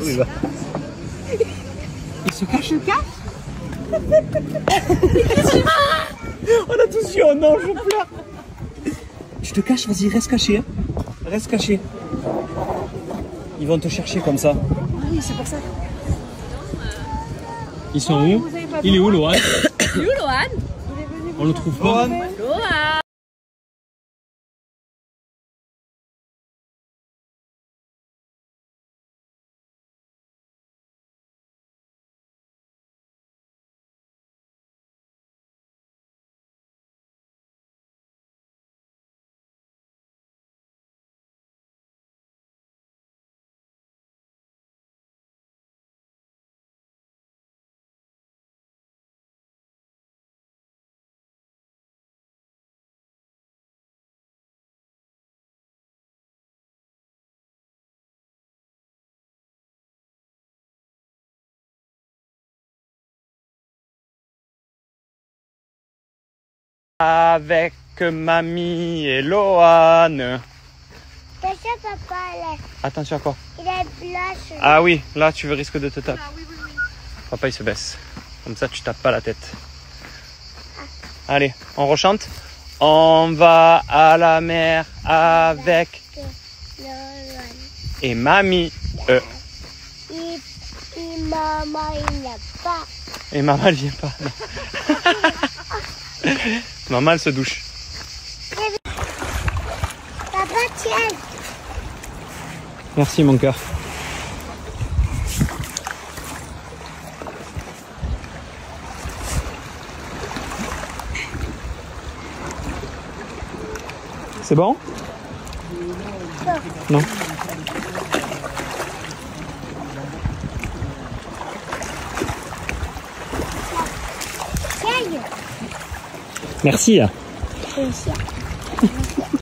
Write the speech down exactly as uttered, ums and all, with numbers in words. Il se cache, il se cache. On a tous eu un ange, je pleure. Tu te caches, vas-y, reste caché. Hein. Reste caché. Ils vont te chercher comme ça. Oui, c'est pour ça. Ils sont oh, où Il est où, Loan? Il est où, Loan? On le trouve pas. Loan. Avec mamie et Loan. Attention papa là. Attention à quoi? Il est blanche. Ah oui, là tu risques de te taper. Ah, oui, oui, oui. Papa il se baisse. Comme ça tu tapes pas la tête. Ah. Allez, on rechante. On va à la mer avec, avec Loan. Et mamie. Euh. Et, et maman il n'y a pas. Et maman il vient pas. Maman elle se douche. Papa, tiens. Merci mon cœur. C'est bon? Non. Non. Merci. Merci.